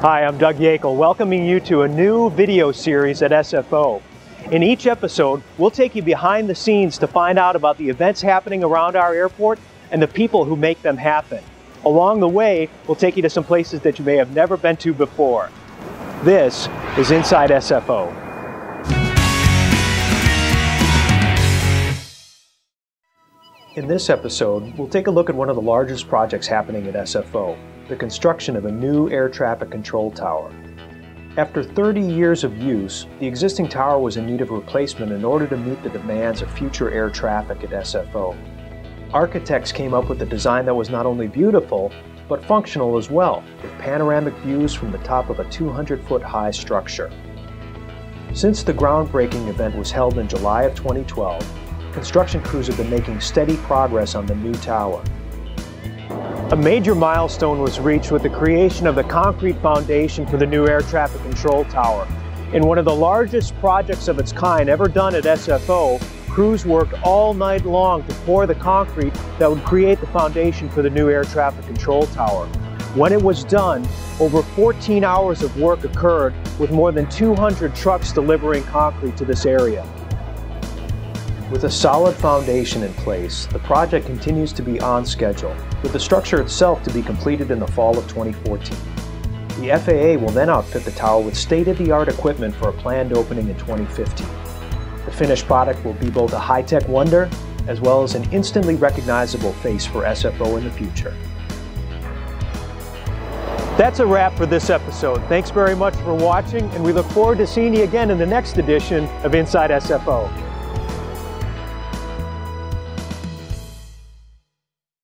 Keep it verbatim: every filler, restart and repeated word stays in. Hi, I'm Doug Yackel, welcoming you to a new video series at S F O. In each episode, we'll take you behind the scenes to find out about the events happening around our airport and the people who make them happen. Along the way, we'll take you to some places that you may have never been to before. This is Inside S F O. In this episode, we'll take a look at one of the largest projects happening at S F O. The construction of a new air traffic control tower. After thirty years of use, the existing tower was in need of replacement in order to meet the demands of future air traffic at S F O. Architects came up with a design that was not only beautiful, but functional as well, with panoramic views from the top of a two hundred foot high structure. Since the groundbreaking event was held in July of twenty twelve, construction crews have been making steady progress on the new tower. A major milestone was reached with the creation of the concrete foundation for the new air traffic control tower. In one of the largest projects of its kind ever done at S F O, crews worked all night long to pour the concrete that would create the foundation for the new air traffic control tower. When it was done, over fourteen hours of work occurred with more than two hundred trucks delivering concrete to this area. With a solid foundation in place, the project continues to be on schedule, with the structure itself to be completed in the fall of twenty fourteen. The F A A will then outfit the tower with state-of-the-art equipment for a planned opening in twenty fifteen. The finished product will be both a high-tech wonder, as well as an instantly recognizable face for S F O in the future. That's a wrap for this episode. Thanks very much for watching, and we look forward to seeing you again in the next edition of Inside S F O.